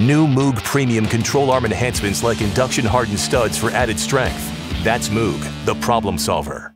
New Moog Premium control arm enhancements like induction hardened studs for added strength. That's Moog, the problem solver.